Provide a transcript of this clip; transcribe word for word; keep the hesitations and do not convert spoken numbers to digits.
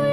It's